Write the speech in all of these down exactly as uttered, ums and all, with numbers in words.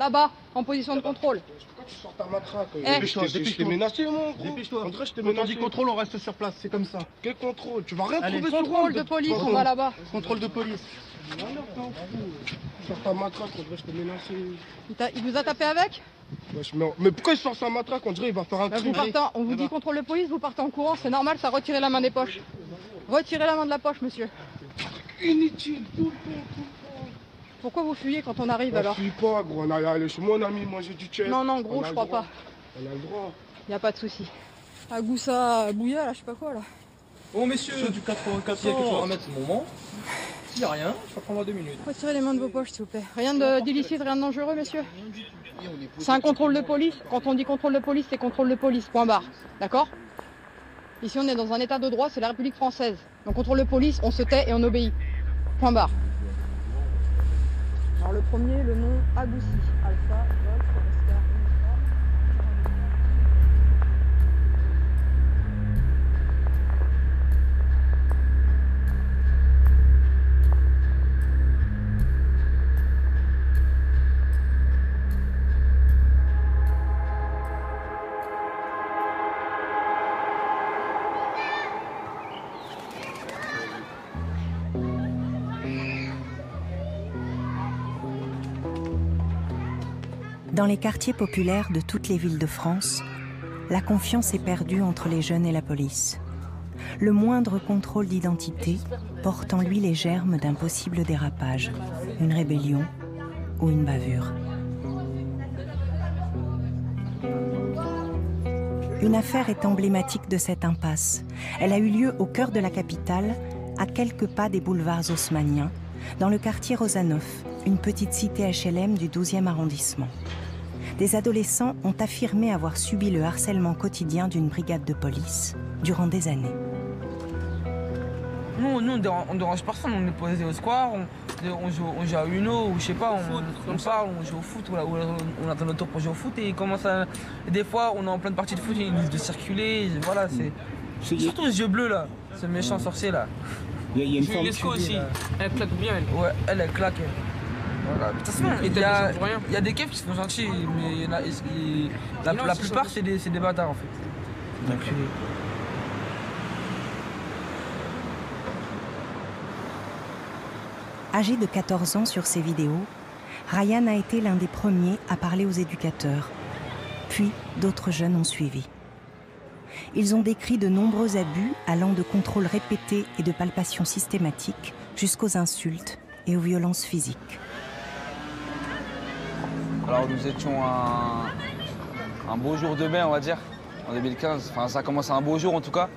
là-bas, en position de contrôle. Pourquoi tu sors ta matraque? Dépêche-toi, dépêche-toi. Je t'ai menacé, mon gros. Dépêche-toi. En vrai, je t'ai menacé. Quand on dit contrôle, on reste sur place, c'est comme ça. Quel contrôle? Tu vas rien trouver sur moi. Contrôle de police, on va là-bas. Contrôle de police. Non, non, non. Tu sors ta matraque, en vrai, je t'ai menacé. Il vous a tapé avec? Wesh, mais, mais pourquoi il sort sa matraque? On dirait qu'il va faire un bah truc. On vous dit contrôle de police, vous partez en courant, c'est normal, ça retirez la main des poches. Retirez la main de la poche, monsieur. Inutile, tout le temps, tout le temps. Pourquoi vous fuyez quand on arrive on alors? Je fuis pas, gros, on allait aller chez mon ami manger du chef. Non, non, gros, je crois pas. On a le droit. Il n'y a pas de souci. Agoussa, Bouya, là, je sais pas quoi, là. Bon, messieurs, je du quatre-vingt-quatre, il y a quelque chose à remettre ce moment. S'il n'y a rien, je vais prendre deux minutes. Retirez les mains de vos poches, s'il vous plaît. Rien d'illicite, rien de dangereux, messieurs. C'est un contrôle de police. Quand on dit contrôle de police, c'est contrôle de police, point barre. D'accord? Ici, on est dans un état de droit, c'est la République française. Donc, contrôle de police, on se tait et on obéit. Point barre. Alors, le premier, le nom Agoussi. Alpha, Golf, Oscar, dans les quartiers populaires de toutes les villes de France, la confiance est perdue entre les jeunes et la police. Le moindre contrôle d'identité porte en lui les germes d'un possible dérapage, une rébellion ou une bavure. Une affaire est emblématique de cette impasse. Elle a eu lieu au cœur de la capitale, à quelques pas des boulevards haussmanniens, dans le quartier Rosanoff, une petite cité H L M du douzième arrondissement. Des adolescents ont affirmé avoir subi le harcèlement quotidien d'une brigade de police durant des années. Nous, nous on ne dérange personne, on est posé au square, on, on, joue, on joue à Uno, ou je sais pas, on, on parle, on joue au foot, on, on attend notre tour pour jouer au foot, et ils commencent à... Des fois, on est en pleine partie de foot, ils disent de circuler, voilà, c'est... Surtout les yeux bleus, là, ce méchant sorcier, là. Il y a, il y a une femme qui aussi, là. Elle claque bien, elle. Ouais, elle, elle claque, elle. Voilà. De toute façon, il y a, y a des keufs qui sont gentils, mais y en a, y, y, la, la plupart, c'est des, des bâtards, en fait. Okay. Âgé de quatorze ans sur ses vidéos, Ryan a été l'un des premiers à parler aux éducateurs. Puis, d'autres jeunes ont suivi. Ils ont décrit de nombreux abus allant de contrôles répétés et de palpations systématiques jusqu'aux insultes et aux violences physiques. Alors nous étions un, un beau jour de mai, on va dire, en deux mille quinze. Enfin, ça commence à un beau jour en tout cas.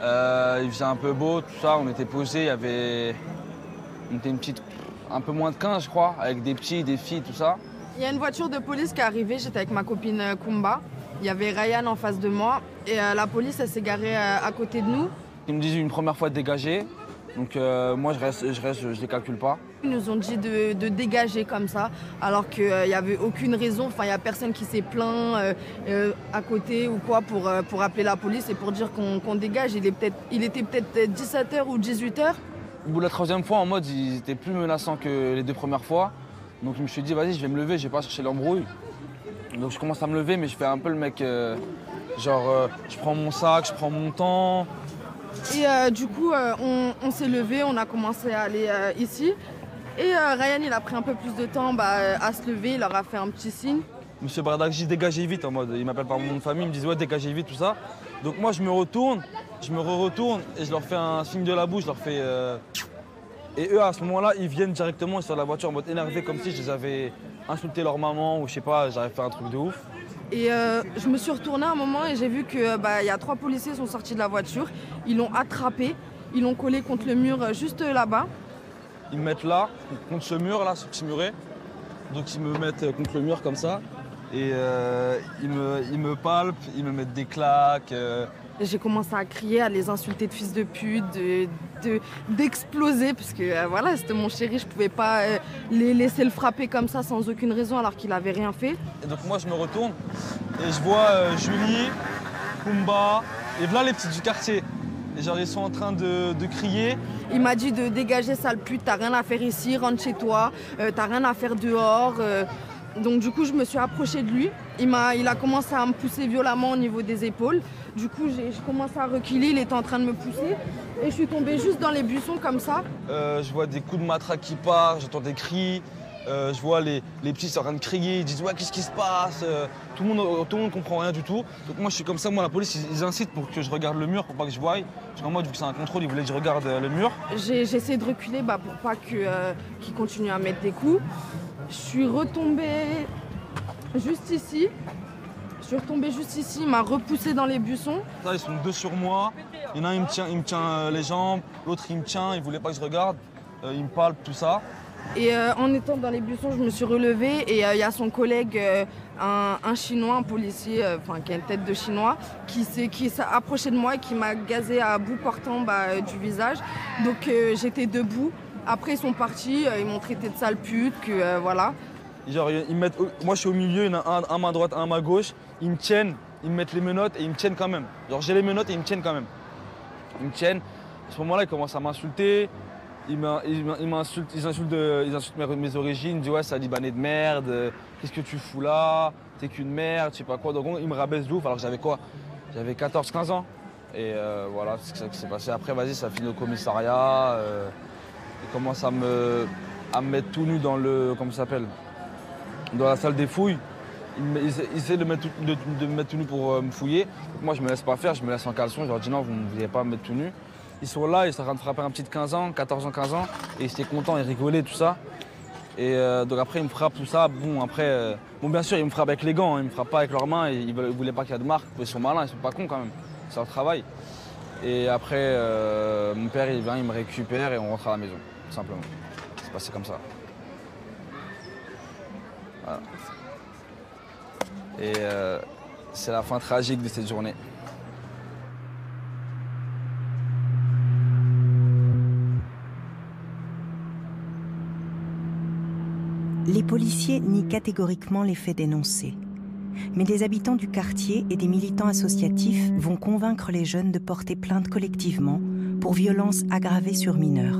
Euh, il faisait un peu beau, tout ça, on était posés, il y avait... On était une petite... un peu moins de quinze, je crois, avec des petits, des filles, tout ça. Il y a une voiture de police qui est arrivée, j'étais avec ma copine Kumba. Il y avait Ryan en face de moi et euh, la police, elle s'est garée euh, à côté de nous. Ils me disent une première fois de dégager. Donc euh, moi, je reste, je reste, je les calcule pas. Ils nous ont dit de, de dégager comme ça, alors qu'il n'y euh, avait aucune raison. Enfin, il n'y a personne qui s'est plaint euh, euh, à côté ou quoi pour, euh, pour appeler la police et pour dire qu'on qu'on dégage. Il, est peut-être, il était peut-être dix-sept heures ou dix-huit heures. Au bout de la troisième fois, en mode, ils étaient plus menaçants que les deux premières fois. Donc je me suis dit, vas-y, je vais me lever, je vais pas chercher l'embrouille. Donc je commence à me lever, mais je fais un peu le mec, euh, genre, euh, je prends mon sac, je prends mon temps. Et euh, du coup, euh, on, on s'est levé, on a commencé à aller euh, ici. Et euh, Ryan, il a pris un peu plus de temps bah, euh, à se lever, il leur a fait un petit signe. Monsieur Bradak, j'ai dégagé vite en mode, il m'appelle par mon nom de famille, il me dit ouais, dégagez vite, tout ça. Donc moi, je me retourne, je me re-retourne et je leur fais un signe de la bouche, je leur fais... Euh... Et eux, à ce moment-là, ils viennent directement sur la voiture en mode énervé, comme si je les avais insulté leur maman ou je sais pas, j'avais fait un truc de ouf. Et euh, je me suis retournée un moment et j'ai vu que bah, y a trois policiers qui sont sortis de la voiture. Ils l'ont attrapé, ils l'ont collé contre le mur juste là-bas. Ils me mettent là, contre ce mur, là, ce petit muret. Donc ils me mettent contre le mur comme ça. Et euh, ils, me, ils me palpent, ils me mettent des claques. Euh... J'ai commencé à crier, à les insulter de fils de pute, d'exploser, de, de, parce que euh, voilà, c'était mon chéri, je pouvais pas euh, les laisser le frapper comme ça sans aucune raison alors qu'il avait rien fait. Et donc moi je me retourne et je vois euh, Julie, Kumba et voilà les petits du quartier. Et genre ils sont en train de, de crier. Il m'a dit de dégager sale pute, t'as rien à faire ici, rentre chez toi, euh, t'as rien à faire dehors. Euh, Donc du coup, je me suis approchée de lui. Il m'a, il a commencé à me pousser violemment au niveau des épaules. Du coup, j'ai commencé à reculer, il était en train de me pousser. Et je suis tombée juste dans les buissons comme ça. Euh, je vois des coups de matraque qui partent, j'entends des cris. Euh, je vois les, les petits sont en train de crier, ils disent ouais qu'est-ce qui se passe, euh, tout le monde tout le monde comprend rien du tout. Donc moi je suis comme ça, moi la police ils, ils incitent pour que je regarde le mur pour pas que je voie. Parce que moi vu que c'est un contrôle, ils voulaient que je regarde euh, le mur. J'ai essayé de reculer bah, pour pas que, euh, qu'ils continuent à mettre des coups. Je suis retombée juste ici. Je suis retombée juste ici, il m'a repoussé dans les buissons. Là, ils sont deux sur moi. Il y en a un il me tient, il me tient euh, les jambes, l'autre il me tient, il voulait pas que je regarde, euh, il me parle, tout ça. Et euh, en étant dans les buissons, je me suis relevée et il euh, y a son collègue, euh, un, un Chinois, un policier, euh, qui a une tête de Chinois, qui s'est approché de moi et qui m'a gazé à bout portant bah, euh, du visage. Donc euh, j'étais debout. Après, ils sont partis, euh, ils m'ont traité de sale pute, que euh, voilà. Genre, ils mettent, moi, je suis au milieu, il y en a un à ma droite, un à ma gauche. Ils me tiennent, ils me mettent les menottes et ils me tiennent quand même. Genre, j'ai les menottes et ils me tiennent quand même. Ils me tiennent. À ce moment-là, ils commencent à m'insulter. Ils m'insultent, ils insultent, ils insultent mes, mes origines, ils me disent ouais, c'est un Libanais de merde, euh, qu'est-ce que tu fous là, t'es qu'une merde, je sais pas quoi. Donc ils me rabaissent de ouf alors que j'avais quoi? J'avais quatorze quinze ans. Et euh, voilà, c'est ça qui s'est passé. Après, vas-y, ça finit au commissariat. Euh, ils commencent à me, à me mettre tout nu dans le. Comment ça s'appelle? Dans la salle des fouilles. Ils essaient de me mettre, de, de me mettre tout nu pour euh, me fouiller. Donc, moi, je me laisse pas faire, je me laisse en caleçon. Je leur dis non, vous ne voulez pas me mettre tout nu. Ils sont là, ils sont en train de frapper un petit de quinze ans, quatorze ans, quinze ans, et ils étaient contents, ils rigolaient, tout ça. Et euh, donc après, ils me frappent, tout ça. Bon, après, euh, bon, bien sûr, ils me frappent avec les gants, hein, ils me frappent pas avec leurs mains, ils, ils voulaient pas qu'il y ait de marques. Ils sont malins, ils sont pas cons quand même, c'est leur travail. Et après, euh, mon père, il vient, il me récupère et on rentre à la maison, tout simplement. C'est passé comme ça. Voilà. Et euh, c'est la fin tragique de cette journée. Les policiers nient catégoriquement les faits dénoncés. Mais des habitants du quartier et des militants associatifs vont convaincre les jeunes de porter plainte collectivement pour violences aggravées sur mineurs.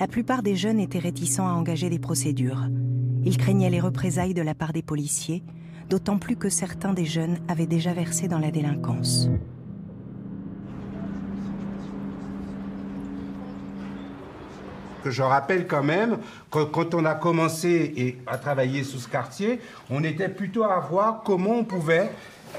La plupart des jeunes étaient réticents à engager des procédures. Ils craignaient les représailles de la part des policiers, d'autant plus que certains des jeunes avaient déjà versé dans la délinquance. Que je rappelle quand même que quand on a commencé et à travailler sous ce quartier, on était plutôt à voir comment on pouvait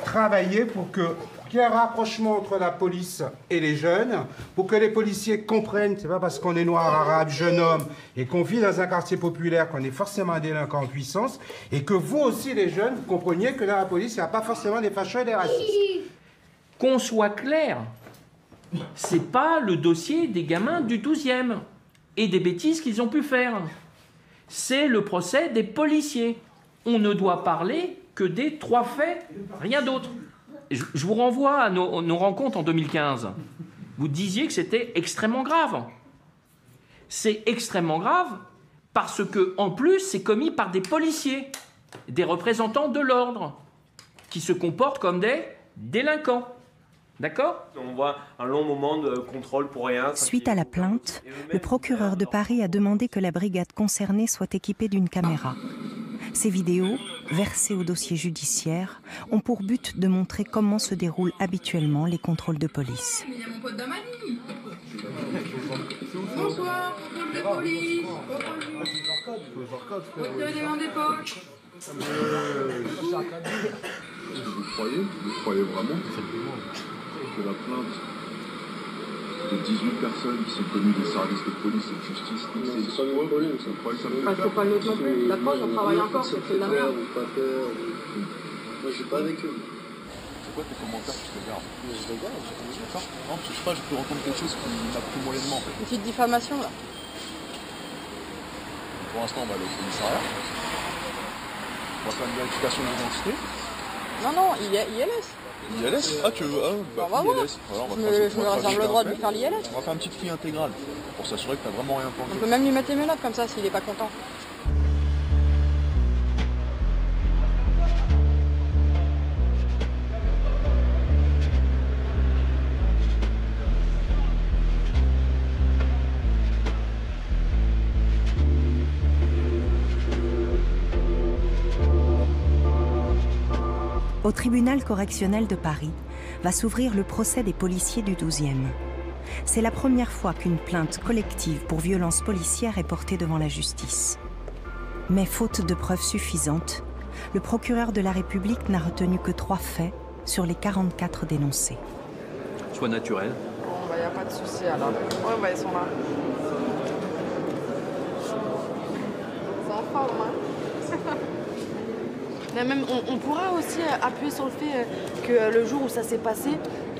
travailler pour que qu'il y ait un rapprochement entre la police et les jeunes, pour que les policiers comprennent, c'est pas parce qu'on est noir, arabe, jeune homme, et qu'on vit dans un quartier populaire qu'on est forcément un délinquant en puissance, et que vous aussi les jeunes, vous compreniez que dans la police, il n'y a pas forcément des fachos et des racistes. Qu'on soit clair, c'est pas le dossier des gamins du douzième. Et des bêtises qu'ils ont pu faire. C'est le procès des policiers. On ne doit parler que des trois faits, rien d'autre. Je, je vous renvoie à nos, nos rencontres en deux mille quinze. Vous disiez que c'était extrêmement grave. C'est extrêmement grave parce que, en plus, c'est commis par des policiers, des représentants de l'ordre, qui se comportent comme des délinquants. D'accord ? On voit un long moment de contrôle pour rien. Suite à la plainte, le procureur de Paris a demandé que la brigade concernée soit équipée d'une caméra. Ces vidéos, versées au dossier judiciaire, ont pour but de montrer comment se déroulent habituellement les contrôles de police. Bonsoir, contrôle de police. Vous croyez ? Vous croyez vraiment ? Que la plainte de dix-huit personnes qui sont connues des services de police et de justice, c'est ça nous reconnaît, ça ne croit pas. Il faut pas le mettre non plus. La preuve, on travaille encore, c'est de la merde. Moi, je suis pas avec eux. C'est quoi tes commentaires? Tu te regardes? Je te regarde, je te regarde. Non, parce que je sais pas, je peux entendre quelque chose qui n'a plus moyennement. Une petite diffamation, là. Pour l'instant, on va aller au commissariat. On va faire une vérification d'identité. Non, non, il est I L S. I L S? Ah, tu veux? Ah, bah, bah, I L S. Voilà, on va je faire, me réserve le droit de lui faire l'I L S. On va faire un petit tri intégral pour s'assurer que t'as vraiment rien planqué. On peut même lui mettre les menottes comme ça s'il n'est pas content. Au tribunal correctionnel de Paris va s'ouvrir le procès des policiers du douzième. C'est la première fois qu'une plainte collective pour violence policière est portée devant la justice. Mais faute de preuves suffisantes, le procureur de la République n'a retenu que trois faits sur les quarante-quatre dénoncés. Soit naturel. Il n'y a pas de souci alors. Ouais, bah, ils sont là. Ils sont en forme, hein. Mais même, on, on pourra aussi appuyer sur le fait que le jour où ça s'est passé,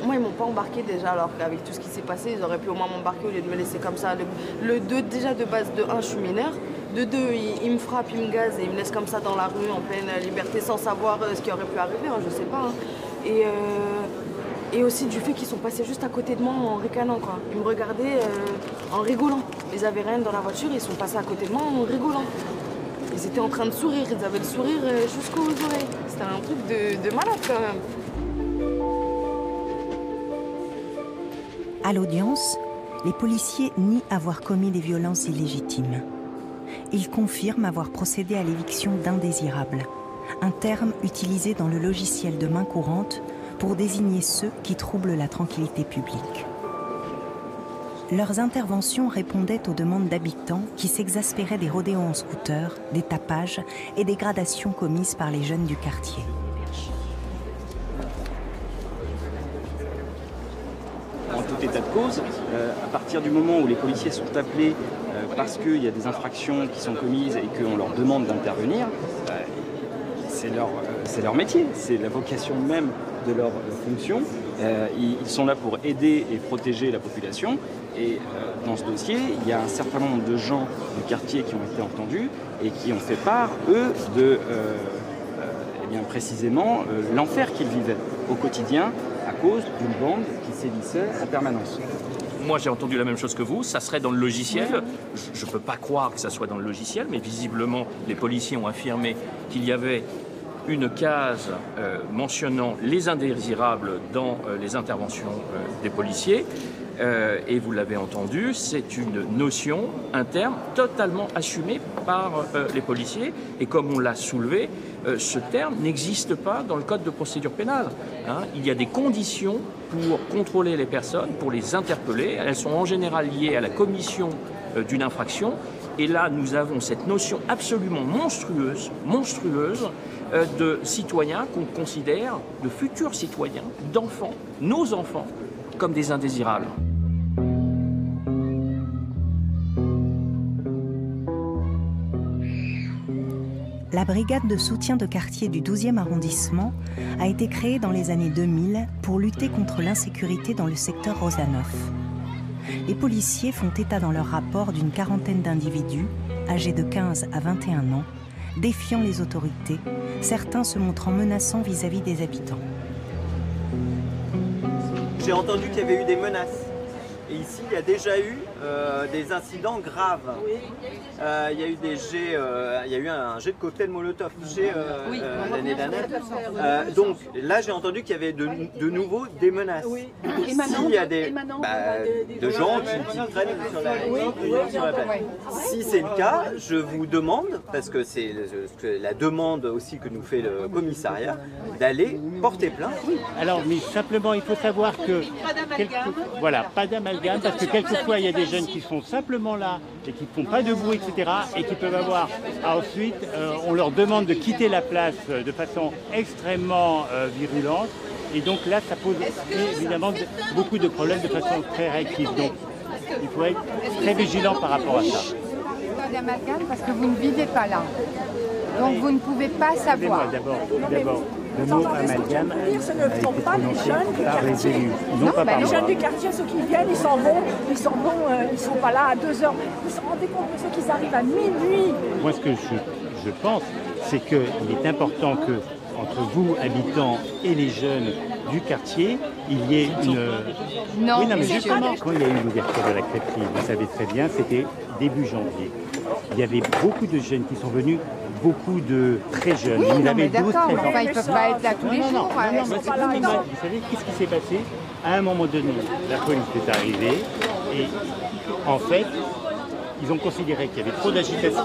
moi, ils m'ont pas embarqué déjà, alors qu'avec tout ce qui s'est passé, ils auraient pu au moins m'embarquer au lieu de me laisser comme ça. Le deux, déjà de base, de un, je suis mineure. De deux, ils il me frappent, ils me gazent et ils me laissent comme ça dans la rue, en pleine liberté, sans savoir ce qui aurait pu arriver, hein, je sais pas. Hein. Et, euh, et aussi du fait qu'ils sont passés juste à côté de moi en ricanant, quoi. Ils me regardaient euh, en rigolant. Ils avaient rien dans la voiture, ils sont passés à côté de moi en rigolant. Ils étaient en train de sourire, ils avaient le sourire jusqu'aux oreilles. C'était un truc de, de malade quand même. À l'audience, les policiers nient avoir commis des violences illégitimes. Ils confirment avoir procédé à l'éviction d'indésirables, un terme utilisé dans le logiciel de main courante pour désigner ceux qui troublent la tranquillité publique. Leurs interventions répondaient aux demandes d'habitants qui s'exaspéraient des rodéos en scooter, des tapages et des dégradations commises par les jeunes du quartier. En tout état de cause, euh, à partir du moment où les policiers sont appelés euh, parce qu'il y a des infractions qui sont commises et qu'on leur demande d'intervenir, euh, c'est leur, euh, leur métier, c'est la vocation même de leur euh, fonction. Euh, ils sont là pour aider et protéger la population. Et euh, dans ce dossier, il y a un certain nombre de gens du quartier qui ont été entendus et qui ont fait part, eux, de euh, euh, eh bien, précisément euh, l'enfer qu'ils vivaient au quotidien à cause d'une bande qui sévissait en permanence. Moi, j'ai entendu la même chose que vous. Ça serait dans le logiciel. Je ne peux pas croire que ça soit dans le logiciel, mais visiblement, les policiers ont affirmé qu'il y avait une case euh, mentionnant les indésirables dans euh, les interventions euh, des policiers. Euh, et vous l'avez entendu, c'est une notion, un terme totalement assumé par euh, les policiers. Et comme on l'a soulevé, euh, ce terme n'existe pas dans le code de procédure pénale. Hein. Il y a des conditions pour contrôler les personnes, pour les interpeller. Elles sont en général liées à la commission euh, d'une infraction. Et là, nous avons cette notion absolument monstrueuse, monstrueuse, euh, de citoyens qu'on considère, de futurs citoyens, d'enfants, nos enfants, comme des indésirables. La brigade de soutien de quartier du douzième arrondissement a été créée dans les années deux mille pour lutter contre l'insécurité dans le secteur Rosanoff. Les policiers font état dans leur rapport d'une quarantaine d'individus, âgés de quinze à vingt et un ans, défiant les autorités, certains se montrant menaçants vis-à-vis des habitants. J'ai entendu qu'il y avait eu des menaces. Et ici, il y a déjà eu euh, des incidents graves. Oui. Euh, il y a eu des jets, euh, il y a eu un jet de cocktail Molotov touché euh, oui, euh, l'année dernière. Euh, donc là, j'ai entendu qu'il y avait de, de nouveau des menaces. Oui. Et maintenant, si il y a des, bah, des, des de gens qui, qui traînent sur la oui, sur la plaine. Si c'est le cas, je vous demande, parce que c'est la demande aussi que nous fait le commissariat, d'aller porter plainte. Oui. Alors, mais simplement, il faut savoir que quelque... voilà, pas d'amalgame, parce que quelquefois il y a des jeunes qui sont simplement là et qui ne font pas de bruit, et cetera, et qui peuvent avoir. Ah, ensuite, euh, on leur demande de quitter la place de façon extrêmement euh, virulente, et donc là, ça pose évidemment de, beaucoup de problèmes de façon très réactive. Donc, il faut être très vigilant par rapport à ça. Pas d'amalgame parce que vous ne vivez pas là, donc vous ne pouvez pas savoir. D'abord. Le mot amalgame a été prononcé par les élus. Non, pas par les jeunes du quartier, ceux qui viennent, ils s'en vont, ils s'en vont, euh, ils ne sont pas là à deux heures. Vous vous rendez compte de ceux qui arrivent à minuit. Moi, ce que je, je pense, c'est qu'il est important que, entre vous, habitants, et les jeunes du quartier, il y ait une... Non, oui, non mais justement, quand il y a eu l'ouverture de la crêperie, vous savez très bien, c'était début janvier. Il y avait beaucoup de jeunes qui sont venus, beaucoup de très jeunes. Oui, ils non, avaient douze, treize ans. Enfin, ils ne peuvent pas être là tous les jours. Non, non, hein, non, non, non, non, non, non. Vous savez, qu'est-ce qui s'est passé? À un moment donné, la police est arrivée et, en fait, ils ont considéré qu'il y avait trop d'agitation,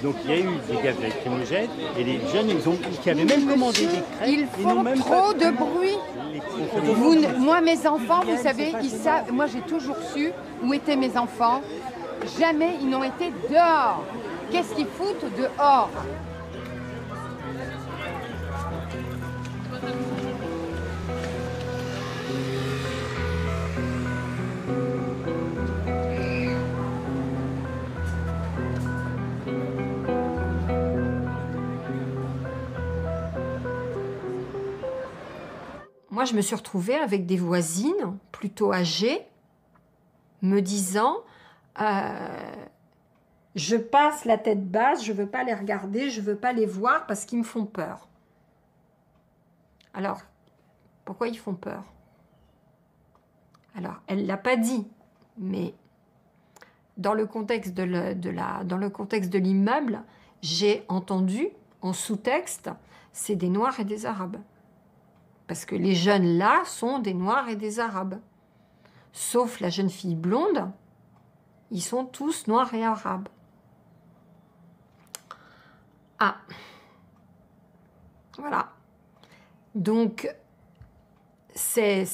donc il y a eu des gaz lacrymogènes, et les jeunes, ils, ont, ils avaient même commandé des crêpes. Ils font même trop de bruit. Vous, moi, mes enfants, vous savez, ils savent, moi j'ai toujours su où étaient mes enfants. Jamais ils n'ont été dehors. Qu'est-ce qu'ils foutent dehors? Moi, je me suis retrouvée avec des voisines plutôt âgées me disant euh, « Je passe la tête basse, je ne veux pas les regarder, je ne veux pas les voir parce qu'ils me font peur. » Alors, pourquoi ils font peur? Alors, elle ne l'a pas dit, mais dans le contexte de le, de la, dans le contexte de l'immeuble, j'ai entendu en sous-texte « C'est des Noirs et des Arabes. » Parce que les jeunes là sont des Noirs et des Arabes. Sauf la jeune fille blonde, ils sont tous Noirs et Arabes. Ah, voilà. Donc, c'est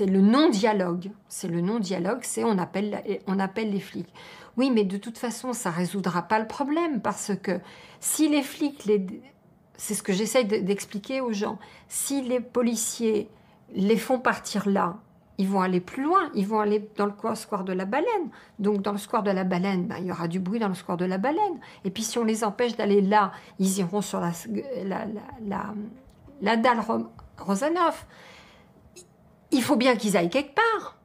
le non-dialogue. C'est le non-dialogue, c'est on appelle, on appelle les flics. Oui, mais de toute façon, ça ne résoudra pas le problème parce que si les flics... les C'est ce que j'essaye d'expliquer aux gens. Si les policiers les font partir là, ils vont aller plus loin, ils vont aller dans le square de la Baleine. Donc dans le square de la Baleine, ben, il y aura du bruit dans le square de la Baleine. Et puis si on les empêche d'aller là, ils iront sur la, la, la, la, la dalle Rosanoff. Il faut bien qu'ils aillent quelque part.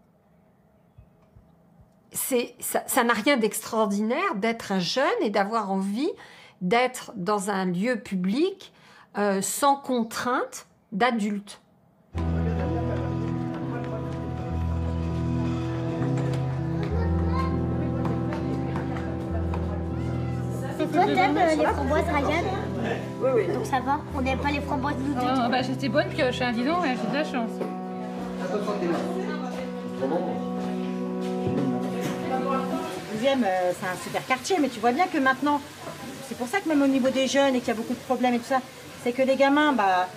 Ça n'a rien d'extraordinaire d'être un jeune et d'avoir envie... d'être dans un lieu public euh, sans contrainte d'adulte. C'est toi, t'aimes euh, les framboises, Ryan? Oui, oui. Donc ça va, on n'aime pas les framboises, nous deux. Ah, bah j'étais bonne, puis je suis un bidon, mais j'ai de la chance. Deuxième, euh, c'est un super quartier, mais tu vois bien que maintenant... C'est pour ça que même au niveau des jeunes et qu'il y a beaucoup de problèmes et tout ça, c'est que les gamins, bah,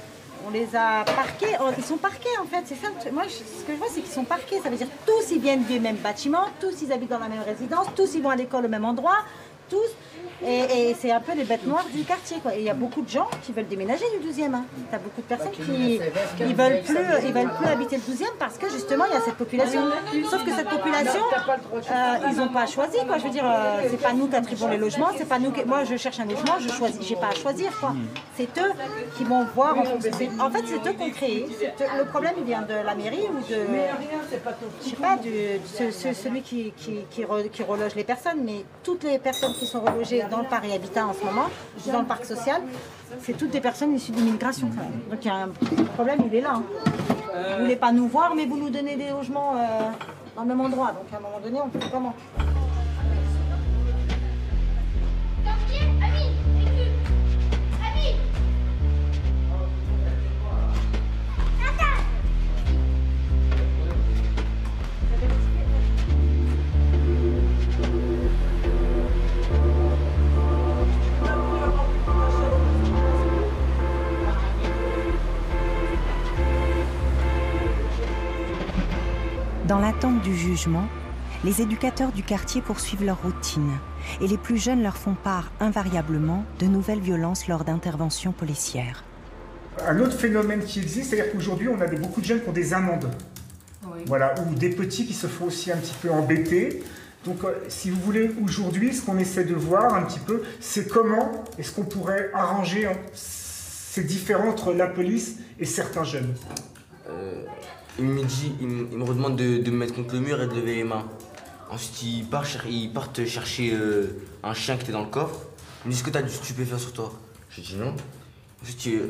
on les a parqués, ils sont parqués en fait, c'est ça. Moi, ce que je vois, c'est qu'ils sont parqués, ça veut dire tous ils viennent du même bâtiment, tous ils habitent dans la même résidence, tous ils vont à l'école au même endroit, tous. Et, et c'est un peu les bêtes noires du quartier, quoi. Et il y a beaucoup de gens qui veulent déménager du douzième. Hein. T'as beaucoup de personnes qui ils veulent plus, ils veulent plus habiter le douzième parce que justement il y a cette population. Sauf que cette population, euh, ils n'ont pas à choisir, quoi. Je veux dire, euh, c'est pas nous qui attribuons les logements, c'est pas nous qui... Moi, je cherche un logement, je choisis, j'ai pas à choisir, quoi. C'est eux qui vont voir. En, en fait, c'est eux qu'on crée. Le problème, il vient de la mairie ou de, je sais pas, du, ce, ce, celui qui qui, qui, re, qui reloge les personnes, mais toutes les personnes qui sont relogées dans le Paris Habitat en ce moment, dans le parc social, c'est toutes des personnes issues d'immigration. Donc il y a un problème, il est là. Hein. Vous voulez pas nous voir, mais vous nous donnez des logements euh, dans le même endroit. Donc à un moment donné, on fait comment? Dans l'attente du jugement, les éducateurs du quartier poursuivent leur routine et les plus jeunes leur font part invariablement de nouvelles violences lors d'interventions policières. Un autre phénomène qui existe, c'est-à-dire qu'aujourd'hui on a des, beaucoup de jeunes qui ont des amendes. Oui. Voilà, ou des petits qui se font aussi un petit peu embêter. Donc euh, si vous voulez, aujourd'hui ce qu'on essaie de voir un petit peu, c'est comment est-ce qu'on pourrait arranger hein, ces différends entre la police et certains jeunes. Euh... Il me dit, il me redemande de, de me mettre contre le mur et de lever les mains. Ensuite, ils partent, ils partent chercher euh, un chien qui était dans le coffre. Ils me disent que t'as du stupéfiant sur toi. Je dis non. Ensuite, ils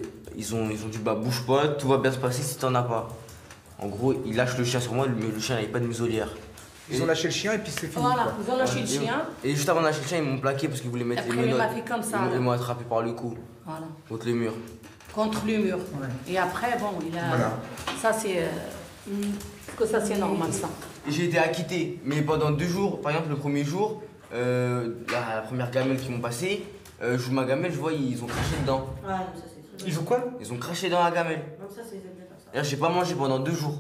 ont, ils ont dit bah bouge pas, tout va bien se passer si t'en as pas. En gros, ils lâchent le chien sur moi, mais le chien n'avait pas de muselière. Ils ont lâché le chien et puis c'est fini. Voilà, quoi. Ils ont lâché le chien. Et juste avant de lâcher le chien, ils m'ont plaqué parce qu'ils voulaient mettre les menottes. Après, il m'a fait comme ça. Ils m'ont attrapé par le cou. Voilà. Contre le mur. Contre le mur. Ouais. Et après, bon, il a. Voilà. Ça, c'est. Euh, que ça, c'est normal, ça. J'ai été acquitté, mais pendant deux jours, par exemple, le premier jour, euh, la, la première gamelle qu'ils m'ont passée, euh, je joue ma gamelle, je vois, ils ont craché dedans. Ouais, non, ça c'est très bien. Ils jouent quoi? Ils ont craché dans la gamelle. Non, ça c'est exactement ça. Là, j'ai pas mangé pendant deux jours.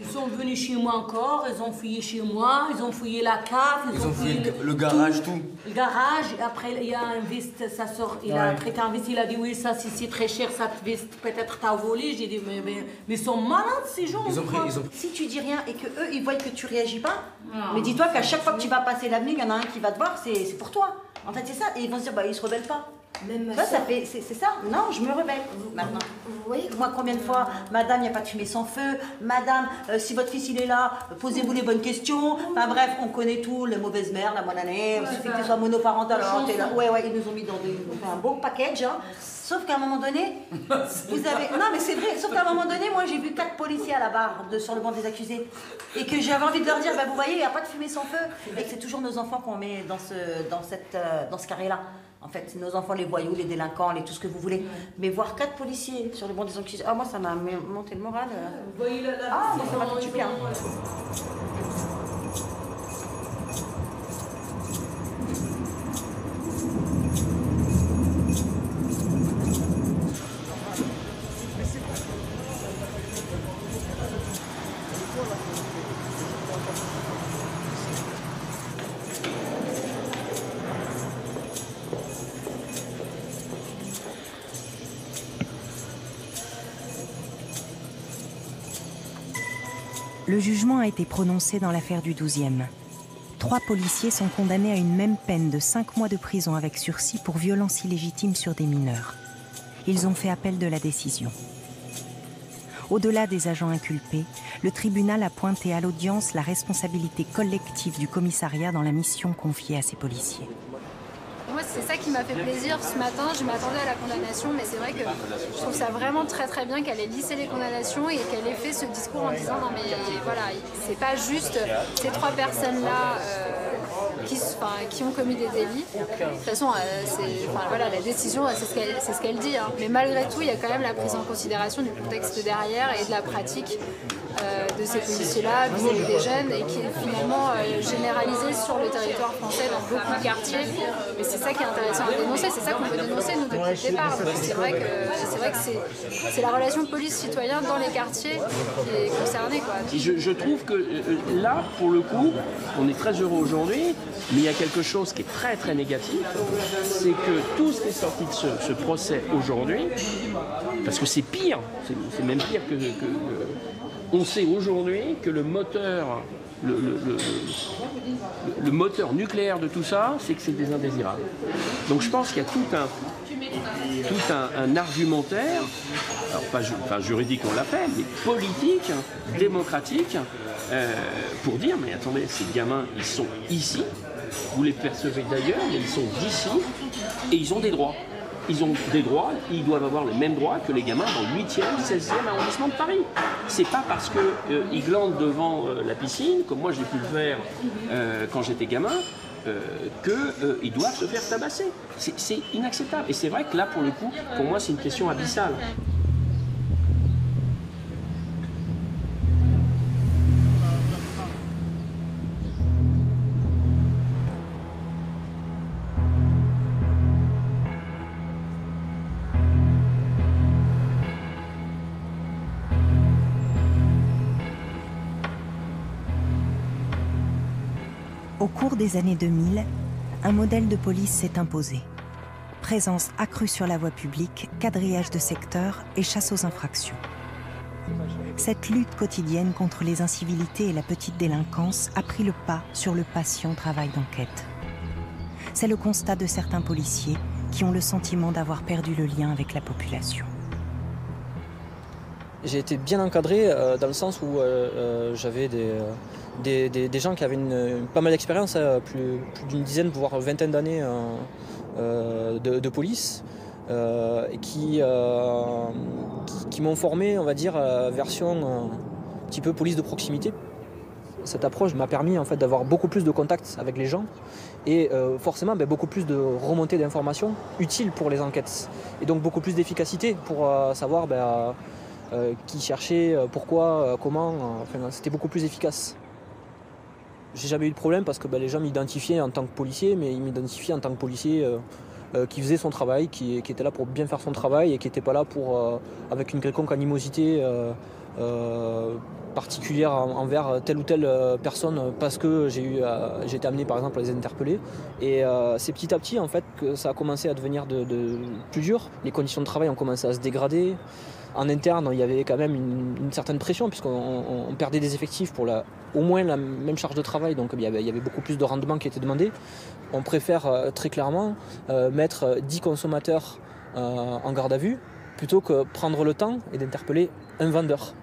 Ils sont venus chez moi encore, ils ont fouillé chez moi, ils ont fouillé la cave, ils, ils ont, ont fouillé le, le garage, tout. tout. Le garage, et après il y a une veste, sa soeur, il ouais. a prêté un veste, il a dit oui, ça si c'est très cher, cette veste peut-être t'as volé. J'ai dit mais, mais, mais ils sont malades ces gens. Ils ont pris, ils ont... Si tu dis rien et que eux ils voient que tu réagis pas, non, mais dis-toi qu'à chaque fois que tu vas passer l'avenue, il y en a un qui va te voir, c'est pour toi. En fait c'est ça, et ils vont se dire bah ils se rebellent pas. Même ça, ça fait, c'est ça. Non, je me rebelle maintenant. Vous voyez, moi combien de fois, madame, il n'y a pas de fumée sans feu. Madame, euh, si votre fils il est là, posez-vous les bonnes questions. Enfin bref, on connaît tout, les mauvaises mères, la bonne année, il suffit que tu sois monoparental. Ouais, ouais, ils nous ont mis dans des, enfin, un bon package. Hein. Sauf qu'à un moment donné, vous avez. Non, mais c'est vrai, sauf qu'à un moment donné, moi j'ai vu quatre policiers à la barre de, sur le banc des accusés. Et que j'avais envie de leur dire, bah, vous voyez, il n'y a pas de fumée sans feu. Et que c'est toujours nos enfants qu'on met dans ce, dans cette, dans ce carré-là. En fait, nos enfants, les voyous, les délinquants, les tout ce que vous voulez. Ouais. Mais voir quatre policiers sur le banc des accusés, ah moi ça m'a monté le moral. Euh... Vous voyez là, là, ah, moi ça m'a tout super. Hein. Le jugement a été prononcé dans l'affaire du douzième. Trois policiers sont condamnés à une même peine de cinq mois de prison avec sursis pour violence illégitime sur des mineurs. Ils ont fait appel de la décision. Au-delà des agents inculpés, le tribunal a pointé à l'audience la responsabilité collective du commissariat dans la mission confiée à ces policiers. Moi, c'est ça qui m'a fait plaisir ce matin. Je m'attendais à la condamnation, mais c'est vrai que je trouve ça vraiment très très bien qu'elle ait lissé les condamnations et qu'elle ait fait ce discours en disant non mais voilà, c'est pas juste ces trois personnes-là euh, qui, enfin, qui ont commis des délits. De toute façon, euh, enfin, voilà, la décision, c'est ce qu'elle c'est ce qu'elle dit. Hein. Mais malgré tout, il y a quand même la prise en considération du contexte derrière et de la pratique euh, de ces policiers-là vis-à-vis des jeunes et qui est finalement euh, généralisée sur le territoire français dans beaucoup de quartiers. Mais c'est ça qui est intéressant à dénoncer, c'est ça qu'on veut dénoncer nous depuis le départ. C'est vrai que c'est la relation police-citoyen dans les quartiers qui est concernée. Quoi. Je, je trouve que là, pour le coup, on est très heureux aujourd'hui, mais il y a quelque chose qui est très très négatif, c'est que tout ce qui est sorti de ce, ce procès aujourd'hui, parce que c'est pire, c'est même pire que, que, que... On sait aujourd'hui que le moteur... Le, le, le, le moteur nucléaire de tout ça, c'est que c'est des indésirables. Donc je pense qu'il y a tout un, tout un, un argumentaire, alors pas ju enfin, juridique on l'appelle, mais politique, démocratique, euh, pour dire mais attendez, ces gamins ils sont ici, vous les percevez d'ailleurs, mais ils sont d'ici et ils ont des droits. Ils ont des droits, ils doivent avoir les mêmes droits que les gamins dans le huitième, seizième arrondissement de Paris. C'est pas parce qu'ils euh, glandent devant euh, la piscine, comme moi j'ai pu le faire euh, quand j'étais gamin, euh, qu'ils euh, doivent se faire tabasser. C'est inacceptable. Et c'est vrai que là, pour le coup, pour moi, c'est une question abyssale. Au cours des années deux mille, un modèle de police s'est imposé. Présence accrue sur la voie publique, quadrillage de secteur et chasse aux infractions. Cette lutte quotidienne contre les incivilités et la petite délinquance a pris le pas sur le patient travail d'enquête. C'est le constat de certains policiers qui ont le sentiment d'avoir perdu le lien avec la population. J'ai été bien encadré euh, dans le sens où euh, euh, j'avais des... Euh... Des, des, des gens qui avaient une, pas mal d'expérience, hein, plus, plus d'une dizaine, voire vingtaine d'années hein, euh, de, de police, euh, qui, euh, qui, qui m'ont formé, on va dire, à version euh, un petit peu police de proximité. Cette approche m'a permis en fait, d'avoir beaucoup plus de contacts avec les gens et euh, forcément ben, beaucoup plus de remontées d'informations utiles pour les enquêtes. Et donc beaucoup plus d'efficacité pour euh, savoir ben, euh, qui cherchait, pourquoi, euh, comment. Euh, enfin, c'était beaucoup plus efficace. j'ai jamais eu de problème parce que bah, les gens m'identifiaient en tant que policier, mais ils m'identifiaient en tant que policier euh, euh, qui faisait son travail, qui, qui était là pour bien faire son travail et qui n'était pas là pour, euh, avec une quelconque animosité euh, euh, particulière envers telle ou telle personne parce que j'ai eu, euh, j'ai été amené par exemple à les interpeller. Et euh, c'est petit à petit en fait que ça a commencé à devenir de, de plus dur. Les conditions de travail ont commencé à se dégrader. En interne, il y avait quand même une, une certaine pression puisqu'on on, on perdait des effectifs pour la, au moins la même charge de travail. Donc il y avait, il y avait beaucoup plus de rendement qui était demandé. On préfère très clairement euh, mettre dix consommateurs euh, en garde à vue plutôt que prendre le temps et d'interpeller un vendeur.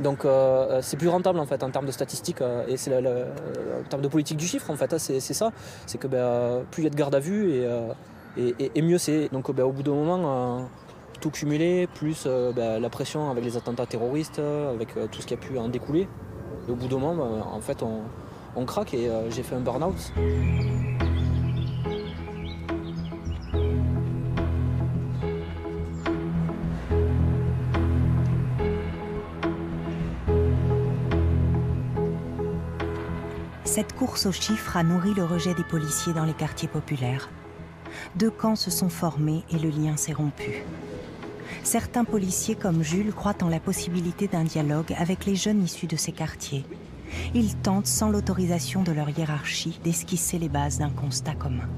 Donc euh, c'est plus rentable en fait en termes de statistiques euh, et c'est la, la, en termes de politique du chiffre en fait, hein, c'est, c'est ça, c'est que bah, plus il y a de garde à vue et, euh, et, et, et mieux c'est. Donc bah, au bout d'un moment, euh, tout cumulé, plus euh, bah, la pression avec les attentats terroristes, avec euh, tout ce qui a pu en découler, et au bout d'un moment bah, en fait on, on craque et euh, j'ai fait un burn-out. Cette course aux chiffres a nourri le rejet des policiers dans les quartiers populaires. Deux camps se sont formés et le lien s'est rompu. Certains policiers comme Jules croient en la possibilité d'un dialogue avec les jeunes issus de ces quartiers. Ils tentent, sans l'autorisation de leur hiérarchie, d'esquisser les bases d'un constat commun.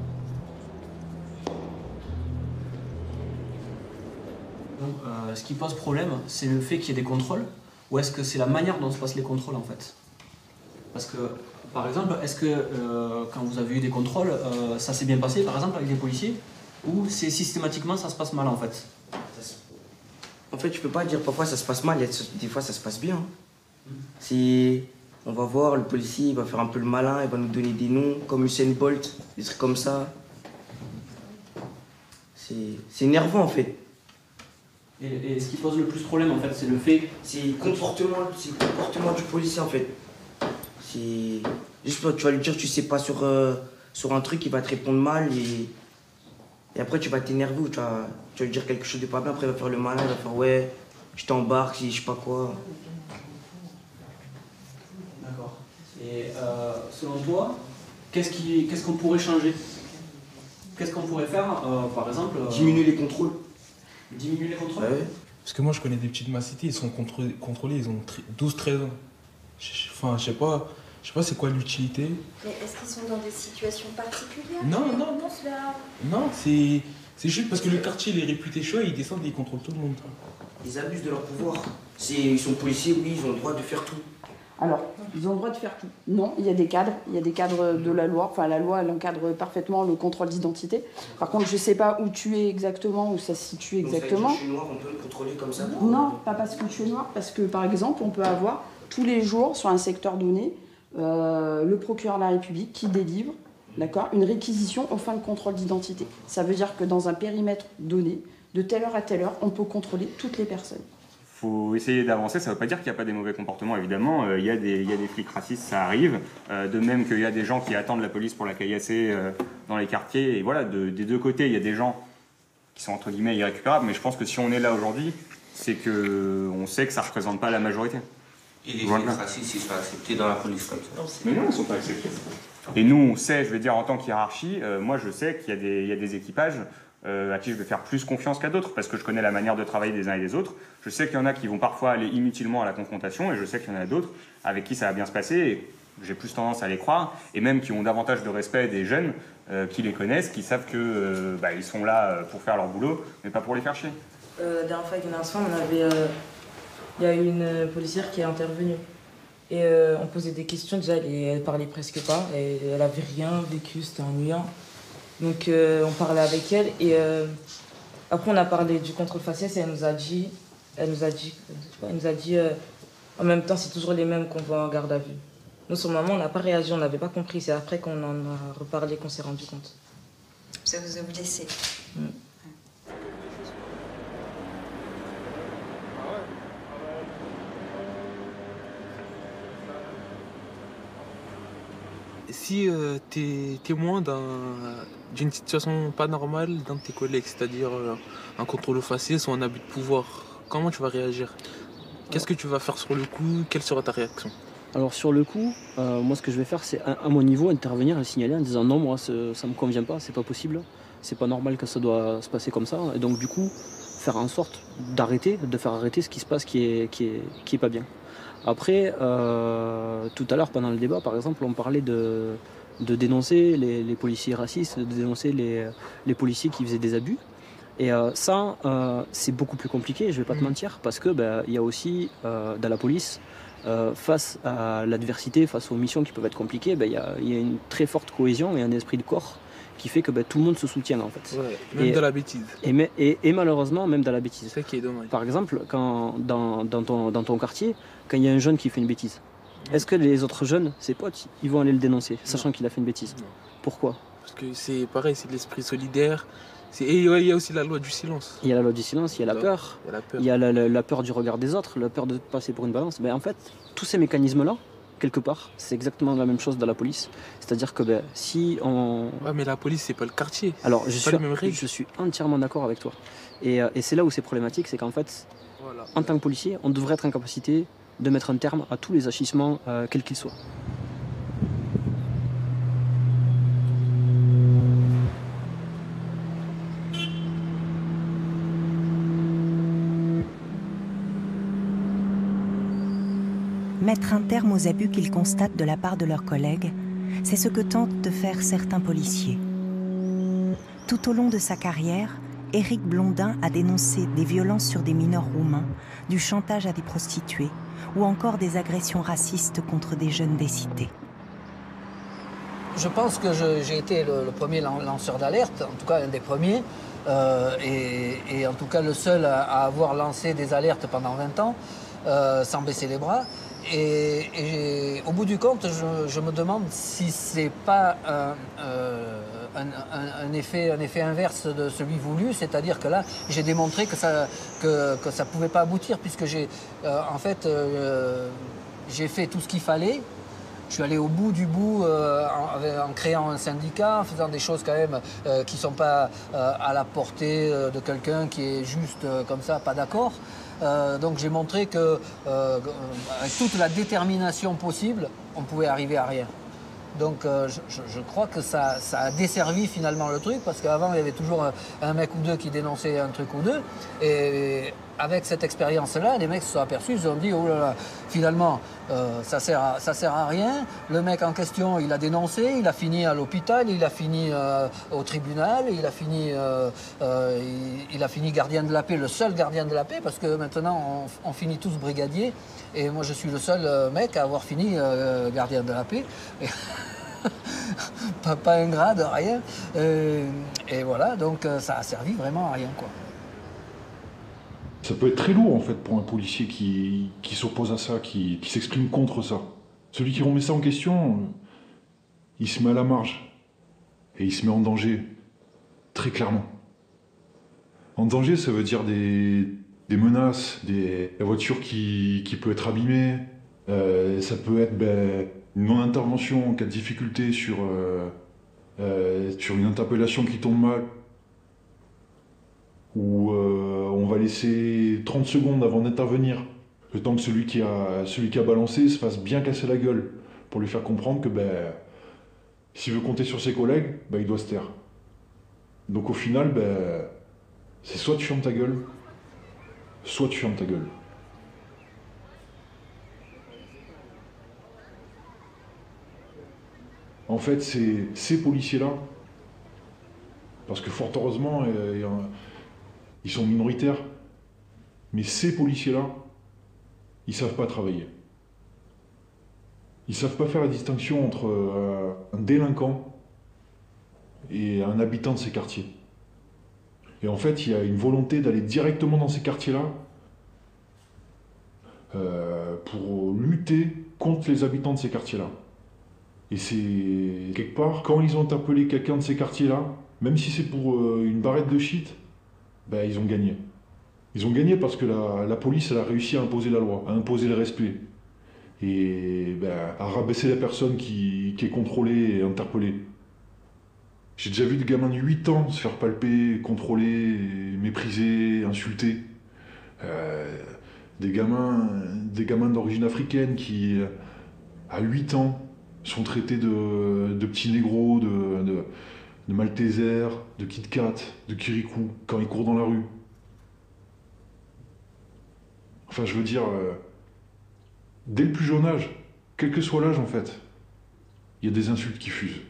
Donc, euh, ce qui pose problème, c'est le fait qu'il y ait des contrôles, ou est-ce que c'est la manière dont se passent les contrôles en fait ? Parce que, par exemple, est-ce que euh, quand vous avez eu des contrôles, euh, ça s'est bien passé, par exemple, avec les policiers, ou c'est systématiquement ça se passe mal en fait? En fait, tu peux pas dire parfois ça se passe mal, des fois ça se passe bien. C'est, on va voir, le policier il va faire un peu le malin, il va nous donner des noms, comme Usain Bolt, des trucs comme ça. C'est, c'est énervant en fait. Et, et ce qui pose le plus problème en fait, c'est le fait, c'est le comportement, c'est le comportement du policier en fait. C'est juste, tu vas lui dire, tu sais pas sur, euh, sur un truc, il va te répondre mal et, et après tu vas t'énerver ou tu vas, tu vas lui dire quelque chose de pas bien, après il va faire le malin, il va faire ouais, je t'embarque, je sais pas quoi. D'accord. Et euh, selon toi, qu'est-ce qui, qu'est-ce qu'on pourrait changer? Qu'est-ce qu'on pourrait faire, euh, par exemple euh... Diminuer les contrôles. Diminuer les contrôles ouais. Parce que moi je connais des petites de ma cité, ils sont contrôlés, ils ont douze treize ans. Enfin, je sais pas, je sais pas c'est quoi l'utilité. Mais est-ce qu'ils sont dans des situations particulières? Non, non, non. Non, c'est, c'est juste parce que le quartier il est réputé chaud et ils descendent et ils contrôlent tout le monde. Ils abusent de leur pouvoir. C'est, ils sont policiers, oui, ils ont le droit de faire tout. Alors, ils ont le droit de faire tout. Non, il y a des cadres, il y a des cadres de la loi. Enfin, la loi, elle encadre parfaitement le contrôle d'identité. Par contre, je sais pas où tu es exactement, où ça se situe exactement. Donc, si je suis noir, on peut le contrôler comme ça? Non, pas parce que tu es noir, parce que par exemple, on peut avoir tous les jours, sur un secteur donné, euh, le procureur de la République qui délivre d'accord, une réquisition aux fins de contrôle d'identité. Ça veut dire que dans un périmètre donné, de telle heure à telle heure, on peut contrôler toutes les personnes. Il faut essayer d'avancer, ça ne veut pas dire qu'il n'y a pas des mauvais comportements, évidemment. Il euh, y, y a des flics racistes, ça arrive. Euh, de même qu'il y a des gens qui attendent la police pour la caillasser euh, dans les quartiers. Et voilà, de, des deux côtés, il y a des gens qui sont entre guillemets irrécupérables. Mais je pense que si on est là aujourd'hui, c'est qu'on sait que ça ne représente pas la majorité. Et les voilà. Flics racistes, ils sont acceptés dans la police comme ça. Non, mais non, ils ne sont pas acceptés. Et nous, on sait, je vais dire en tant qu'hiérarchie, euh, moi je sais qu'il y a des, il y a des équipages euh, à qui je vais faire plus confiance qu'à d'autres, parce que je connais la manière de travailler des uns et des autres. Je sais qu'il y en a qui vont parfois aller inutilement à la confrontation, et je sais qu'il y en a d'autres avec qui ça va bien se passer, et j'ai plus tendance à les croire, et même qui ont davantage de respect des jeunes euh, qui les connaissent, qui savent qu'ils euh, bah, sont là pour faire leur boulot, mais pas pour les faire chier. Euh, la dernière fois, il y en a un soir, on avait... Euh... Il y a une policière qui est intervenue et euh, on posait des questions, déjà elle, elle parlait presque pas, et elle avait rien vécu, c'était ennuyant. Donc euh, on parlait avec elle et euh, après on a parlé du contrôle faciès et elle nous a dit, elle nous a dit, elle nous a dit euh, en même temps c'est toujours les mêmes qu'on voit en garde à vue. Nous sur le moment on n'a pas réagi, on n'avait pas compris, c'est après qu'on en a reparlé qu'on s'est rendu compte. Ça vous a blessé? Mmh. Si euh, tu es témoin d'un, d'une situation pas normale d'un de tes collègues, c'est-à-dire euh, un contrôle au faciès ou un abus de pouvoir, comment tu vas réagir? Qu'est-ce que tu vas faire sur le coup? Quelle sera ta réaction? Alors sur le coup, euh, moi ce que je vais faire, c'est à, à mon niveau intervenir et signaler en disant non, moi ça ne me convient pas, c'est pas possible, c'est pas normal que ça doit se passer comme ça. Et donc du coup, faire en sorte d'arrêter, de faire arrêter ce qui se passe qui est, qui est, qui est pas bien. Après, euh, tout à l'heure pendant le débat, par exemple, on parlait de, de dénoncer les, les policiers racistes, de dénoncer les, les policiers qui faisaient des abus. Et euh, ça, euh, c'est beaucoup plus compliqué, je vais pas te mentir, parce que bah, y a aussi euh, dans la police, Euh, face à l'adversité, face aux missions qui peuvent être compliquées, ben, y a, y a une très forte cohésion et un esprit de corps qui fait que ben, tout le monde se soutient en fait. Ouais, même et, dans la bêtise. Et, et, et malheureusement, même dans la bêtise. C'est ça qui est dommage. Par exemple, quand, dans, dans, ton, dans ton quartier, quand il y a un jeune qui fait une bêtise, ouais. Est-ce que les autres jeunes, ses potes, ils vont aller le dénoncer, sachant qu'il a fait une bêtise? Non. Pourquoi? Parce que c'est pareil, c'est de l'esprit solidaire. Et il y a aussi la loi du silence. Il y a la loi du silence, il y a la peur, il y a la peur, il y a la, la, la peur du regard des autres, la peur de passer pour une balance. Ben, en fait, tous ces mécanismes-là, quelque part, c'est exactement la même chose dans la police. C'est-à-dire que ben, si on... Ouais, mais la police, c'est pas le quartier. Alors, je suis, je suis entièrement d'accord avec toi. Et, et c'est là où c'est problématique, c'est qu'en fait, voilà. En tant que policier, on devrait être en capacité de mettre un terme à tous les agissements, euh, quels qu'ils soient. Mettre un terme aux abus qu'ils constatent de la part de leurs collègues, c'est ce que tentent de faire certains policiers. Tout au long de sa carrière, Éric Blondin a dénoncé des violences sur des mineurs roumains, du chantage à des prostituées ou encore des agressions racistes contre des jeunes des cités. Je pense que j'ai été le, le premier lanceur d'alerte, en tout cas un des premiers, euh, et, et en tout cas le seul à, à avoir lancé des alertes pendant vingt ans, euh, sans baisser les bras. Et, et au bout du compte, je, je me demande si c'est pas un, euh, un, un, un, effet, un effet inverse de celui voulu, c'est-à-dire que là, j'ai démontré que ça que, que ça pouvait pas aboutir, puisque j'ai euh, en fait euh, j'ai fait tout ce qu'il fallait. Je suis allé au bout du bout euh, en, en créant un syndicat, en faisant des choses quand même euh, qui sont pas euh, à la portée de quelqu'un qui est juste euh, comme ça, pas d'accord. Euh, donc j'ai montré que euh, avec toute la détermination possible, on pouvait arriver à rien. Donc euh, je, je crois que ça, ça a desservi finalement le truc, parce qu'avant il y avait toujours un, un mec ou deux qui dénonçait un truc ou deux. Et avec cette expérience-là, les mecs se sont aperçus, ils ont dit oh là là, finalement euh, ça sert à, ça sert à rien. Le mec en question, il a dénoncé, il a fini à l'hôpital, il a fini euh, au tribunal, il a fini, euh, euh, il, il a fini gardien de la paix, le seul gardien de la paix, parce que maintenant on, on finit tous brigadiers. Et moi je suis le seul mec à avoir fini euh, gardien de la paix. Et... pas, pas un grade, rien. Et, et voilà, donc ça a servi vraiment à rien, quoi. Ça peut être très lourd en fait pour un policier qui, qui s'oppose à ça, qui, qui s'exprime contre ça. Celui qui remet ça en question, il se met à la marge. Et il se met en danger, très clairement. En danger, ça veut dire des, des menaces, des, la voiture qui, qui peut être abîmée, euh, ça peut être ben, une non-intervention en cas de difficulté sur, euh, euh, sur une interpellation qui tombe mal. Où euh, on va laisser trente secondes avant d'intervenir, le temps que celui qui, a, celui qui a balancé se fasse bien casser la gueule, pour lui faire comprendre que ben, s'il veut compter sur ses collègues, ben, il doit se taire. Donc au final, ben, c'est soit tu fermes ta gueule, soit tu fermes ta gueule. En fait, c'est ces policiers-là, parce que fort heureusement, il y a un, ils sont minoritaires, mais ces policiers-là, ils savent pas travailler. Ils savent pas faire la distinction entre euh, un délinquant et un habitant de ces quartiers. Et en fait, il y a une volonté d'aller directement dans ces quartiers-là euh, pour lutter contre les habitants de ces quartiers-là. Et c'est quelque part, quand ils ont interpellé quelqu'un de ces quartiers-là, même si c'est pour euh, une barrette de shit, ben, ils ont gagné. Ils ont gagné parce que la, la police, elle a réussi à imposer la loi, à imposer le respect. Et ben, à rabaisser la personne qui, qui est contrôlée et interpellée. J'ai déjà vu des gamins de huit ans se faire palper, contrôler, mépriser, insulter. Euh, des gamins, des gamins d'origine africaine qui, à huit ans, sont traités de, de petits négros, de, de, de Maltesers, de Kit Kat, de Kirikou, quand ils courent dans la rue. Enfin, je veux dire, euh, dès le plus jeune âge, quel que soit l'âge en fait, il y a des insultes qui fusent.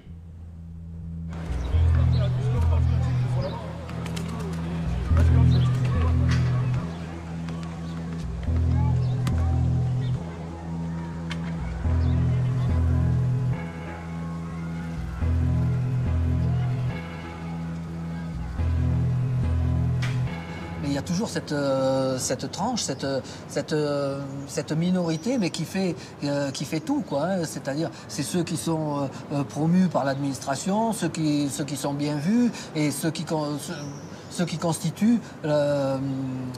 Toujours cette, euh, cette tranche, cette, cette, euh, cette minorité, mais qui fait, euh, qui fait tout, quoi. Hein. C'est-à-dire, c'est ceux qui sont euh, promus par l'administration, ceux qui, ceux qui sont bien vus, et ceux qui, con, ceux, ceux qui constituent, euh,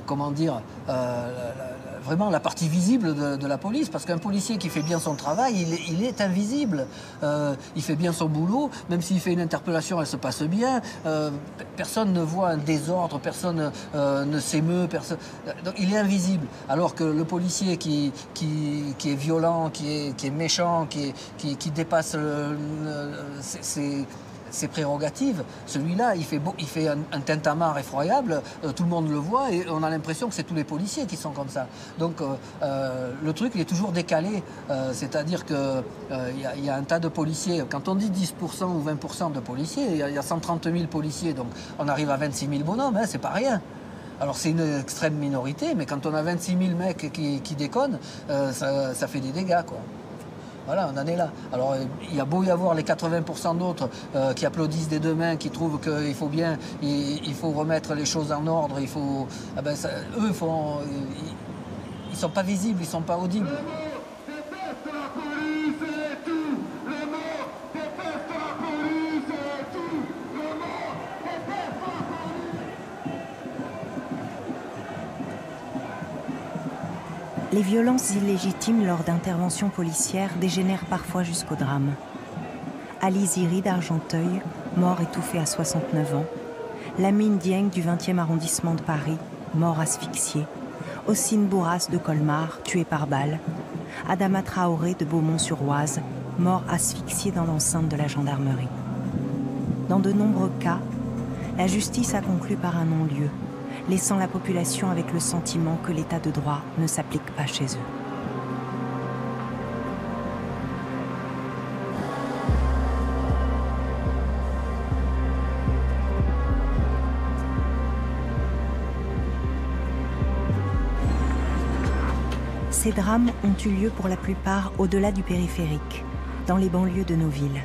comment dire, euh, la, la, vraiment la partie visible de, de la police, parce qu'un policier qui fait bien son travail, il, il est invisible. Euh, il fait bien son boulot, même s'il fait une interpellation, elle se passe bien. Euh, personne ne voit un désordre, personne euh, ne s'émeut, personne... Donc il est invisible. Alors que le policier qui, qui, qui est violent, qui est, qui est méchant, qui, est, qui, qui dépasse le, le, ses... ses prérogatives, celui-là, il fait, beau, il fait un, un tintamarre effroyable, euh, tout le monde le voit et on a l'impression que c'est tous les policiers qui sont comme ça. Donc euh, euh, le truc, il est toujours décalé, euh, c'est-à-dire qu'il euh, y, y a un tas de policiers. Quand on dit dix pour cent ou vingt pour cent de policiers, il y, y a cent trente mille policiers, donc on arrive à vingt-six mille bonhommes, hein, c'est pas rien. Alors c'est une extrême minorité, mais quand on a vingt-six mille mecs qui, qui déconnent, euh, ça, ça fait des dégâts, quoi. Voilà, on en est là. Alors, il y a beau y avoir les quatre-vingts pour cent d'autres euh, qui applaudissent des deux mains, qui trouvent qu'il faut bien, il, il faut remettre les choses en ordre, il faut... Ah ben, ça, eux, font, ils ne sont pas visibles, ils ne sont pas audibles. Les violences illégitimes lors d'interventions policières dégénèrent parfois jusqu'au drame. Ali Ziri d'Argenteuil, mort étouffé à soixante-neuf ans. Lamine Dieng du vingtième arrondissement de Paris, mort asphyxié. Ossine Bourras de Colmar, tué par balle. Adama Traoré de Beaumont-sur-Oise, mort asphyxié dans l'enceinte de la gendarmerie. Dans de nombreux cas, la justice a conclu par un non-lieu, laissant la population avec le sentiment que l'état de droit ne s'applique pas chez eux. Ces drames ont eu lieu pour la plupart au-delà du périphérique, dans les banlieues de nos villes.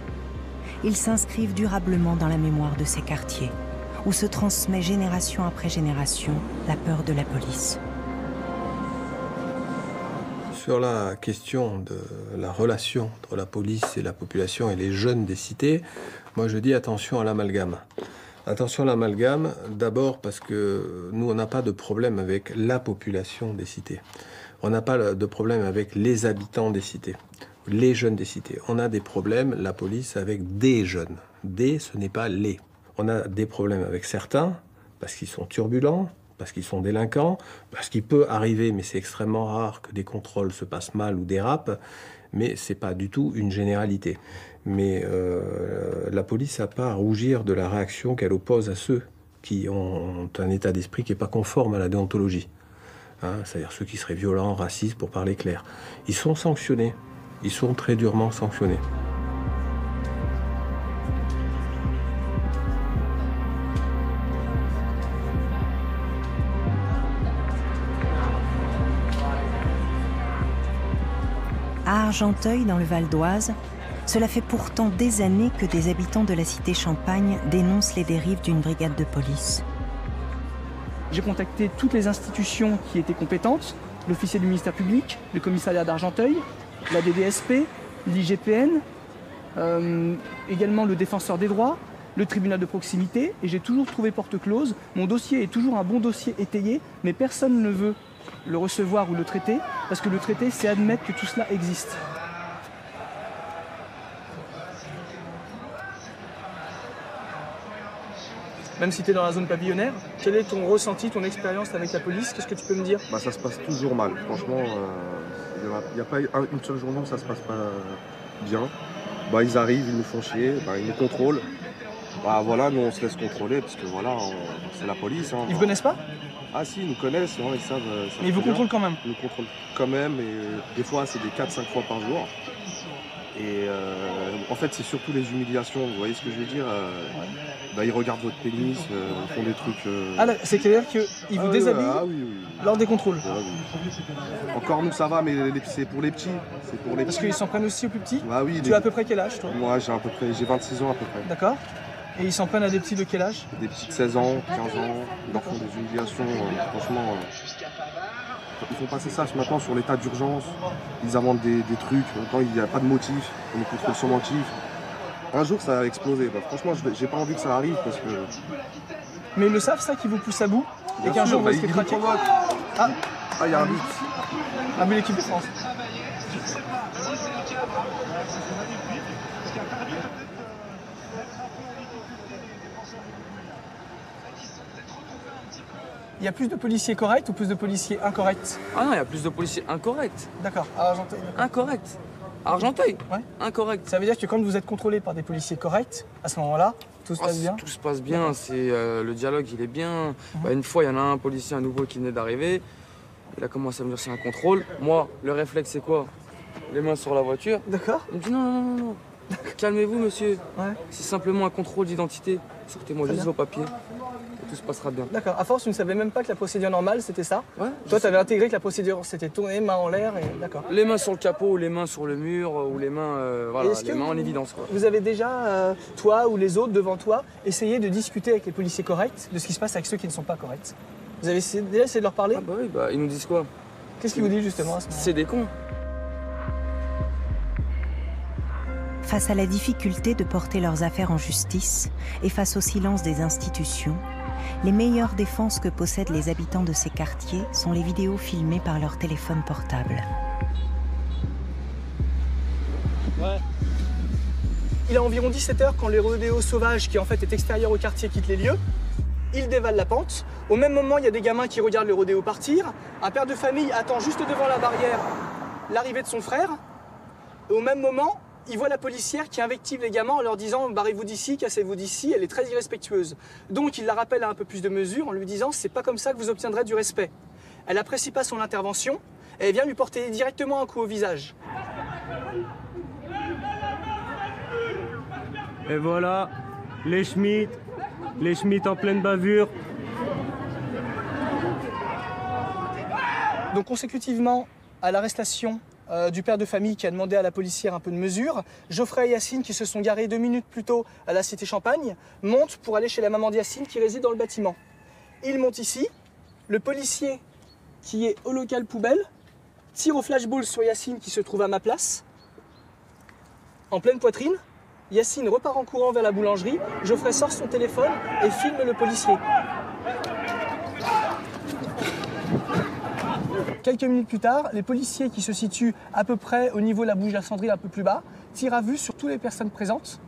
Ils s'inscrivent durablement dans la mémoire de ces quartiers, où se transmet génération après génération la peur de la police. Sur la question de la relation entre la police et la population et les jeunes des cités, moi je dis attention à l'amalgame. Attention à l'amalgame, d'abord parce que nous on n'a pas de problème avec la population des cités. On n'a pas de problème avec les habitants des cités, les jeunes des cités. On a des problèmes, la police, avec des jeunes. Des, ce n'est pas les. On a des problèmes avec certains, parce qu'ils sont turbulents, parce qu'ils sont délinquants, parce qu'il peut arriver, mais c'est extrêmement rare, que des contrôles se passent mal ou dérapent, mais c'est pas du tout une généralité. Mais euh, la police n'a pas à rougir de la réaction qu'elle oppose à ceux qui ont un état d'esprit qui n'est pas conforme à la déontologie. Hein, c'est-à-dire ceux qui seraient violents, racistes, pour parler clair. Ils sont sanctionnés, ils sont très durement sanctionnés. À Argenteuil, dans le Val d'Oise, cela fait pourtant des années que des habitants de la cité Champagne dénoncent les dérives d'une brigade de police. J'ai contacté toutes les institutions qui étaient compétentes, l'officier du ministère public, le commissariat d'Argenteuil, la D D S P, l'I G P N, euh, également le défenseur des droits, le tribunal de proximité, et j'ai toujours trouvé porte close. Mon dossier est toujours un bon dossier étayé, mais personne ne veut le recevoir ou le traiter, parce que le traiter, c'est admettre que tout cela existe. Même si tu es dans la zone pavillonnaire, quel est ton ressenti, ton expérience avec la police? Qu'est-ce que tu peux me dire? Bah, ça se passe toujours mal. Franchement, euh, Il n'y a pas une seule journée où ça se passe pas bien. Bah, ils arrivent, ils nous font chier, bah, ils nous contrôlent. Bah voilà, nous on se laisse contrôler parce que voilà, c'est la police. Hein, ils ne bah. connaissent pas? Ah si, ils nous connaissent, hein, ils savent. Mais ils vous contrôlent quand même? Ils nous contrôlent quand même, et des fois c'est des quatre cinq fois par jour. Et euh, en fait, c'est surtout les humiliations, vous voyez ce que je veux dire? euh, ouais. Bah, ils regardent votre pénis, euh, ils font des trucs... Euh... Ah, c'est-à-dire qu'ils vous ah, oui, déshabillent ah, oui, oui. lors des contrôles? Ah, oui. Encore nous, ça va, mais c'est pour les petits. Pour les Parce qu'ils s'en prennent aussi aux plus petits? Ah, oui, Tu les... as à peu près quel âge, toi? Moi, j'ai à peu près, j'ai vingt-six ans à peu près. D'accord. Et ils s'en prennent à des petits de quel âge? Des petits de seize ans, quinze ans, ils leur font des humiliations, euh, franchement... Euh... Ils font passer ça maintenant sur l'état d'urgence, ils inventent des, des trucs, quand il n'y a pas de motif, on écoute trop son motif. Un jour ça va exploser, bah, franchement j'ai pas envie que ça arrive parce que... Mais ils le savent ça qui vous pousse à bout? Bien et qu'un jour bah, vous êtes craqué? Ah, ah il y a un but. Un but l'équipe de France. Il y a plus de policiers corrects ou plus de policiers incorrects? Ah non, il y a plus de policiers incorrects. D'accord, à Argenteuil. Incorrects. À Argenteuil? Ouais. Incorrect. Ça veut dire que quand vous êtes contrôlé par des policiers corrects, à ce moment-là, tout se oh, passe bien? Tout se passe bien, c'est euh, le dialogue, il est bien. Mm-hmm. Bah, une fois, il y en a un policier à nouveau qui venait d'arriver. Il a commencé à me dire c'est un contrôle. Moi, le réflexe, c'est quoi? Les mains sur la voiture. D'accord. Il me dit non, non, non, non. Calmez-vous, monsieur. Ouais. C'est simplement un contrôle d'identité. Sortez-moi juste vos papiers. Tout se passera bien. D'accord. À force, tu ne savais même pas que la procédure normale, c'était ça? Ouais. Toi, tu avais intégré que la procédure, c'était tourner, main en l'air, et d'accord. Les mains sur le capot, ou les mains sur le mur, ou les mains, euh, voilà, les mains vous... en évidence. Quoi. Vous avez déjà, euh, toi ou les autres devant toi, essayé de discuter avec les policiers corrects de ce qui se passe avec ceux qui ne sont pas corrects? Vous avez essayé, déjà essayé de leur parler? Ah bah oui, bah, ils nous disent quoi? Qu'est-ce qu'ils vous disent justement à ce moment? C'est des cons. Face à la difficulté de porter leurs affaires en justice et face au silence des institutions, les meilleures défenses que possèdent les habitants de ces quartiers sont les vidéos filmées par leur téléphone portable. Ouais. Il est environ dix-sept heures quand les rodéos sauvages, qui en fait est extérieur au quartier, quittent les lieux. Ils dévalent la pente. Au même moment, il y a des gamins qui regardent le rodéo partir. Un père de famille attend juste devant la barrière l'arrivée de son frère. Et au même moment, il voit la policière qui invective les gamins en leur disant « barrez-vous d'ici, cassez-vous d'ici », elle est très irrespectueuse. Donc il la rappelle à un peu plus de mesure en lui disant « c'est pas comme ça que vous obtiendrez du respect ». Elle n'apprécie pas son intervention et elle vient lui porter directement un coup au visage. Et voilà, les Schmitt, les Schmitt en pleine bavure. Donc consécutivement à l'arrestation Euh, du père de famille qui a demandé à la policière un peu de mesure. Geoffrey et Yacine, qui se sont garés deux minutes plus tôt à la cité Champagne, montent pour aller chez la maman de Yacine qui réside dans le bâtiment. Ils montent ici. Le policier qui est au local poubelle tire au flashball sur Yacine qui se trouve à ma place. En pleine poitrine, Yacine repart en courant vers la boulangerie. Geoffrey sort son téléphone et filme le policier. Quelques minutes plus tard, les policiers qui se situent à peu près au niveau de la bouche à cendrille, un peu plus bas, tirent à vue sur toutes les personnes présentes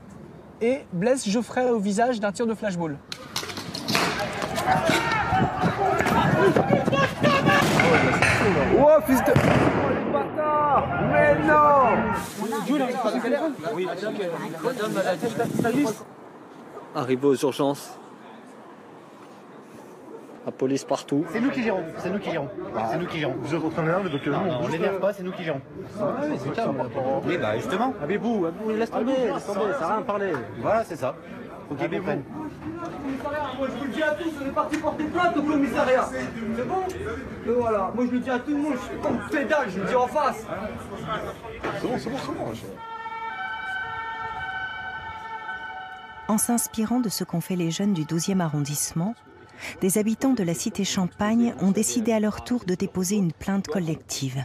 et blessent Geoffrey au visage d'un tir de flashball. Oh, fils de... les bâtards! Mais non! Jules, oui, madame, elle a dit que ça juste. Arrivé aux urgences. La police partout. C'est nous qui gérons, c'est nous qui gérons. Ah. C'est nous qui gérons. Vous êtes en train d'énerver, donc non, non, on ne l'énerve pas, c'est nous qui gérons. Ah, ah, oui, c'est calme. Oui, bah justement. Habillez-vous, habillez-vous, laisse tomber, laisse tomber, ça sert à rien de parler. Voilà, c'est ça. Faut qu'ils comprennent. Moi je vous le dis à tous, on est parti porter plainte au commissariat. C'est bon? Et voilà, moi je le dis à tout le monde, je suis comme pédale, je le dis en face. C'est bon, c'est bon, c'est bon. En s'inspirant de ce qu'ont fait les jeunes du douzième arrondissement, des habitants de la cité Champagne ont décidé à leur tour de déposer une plainte collective.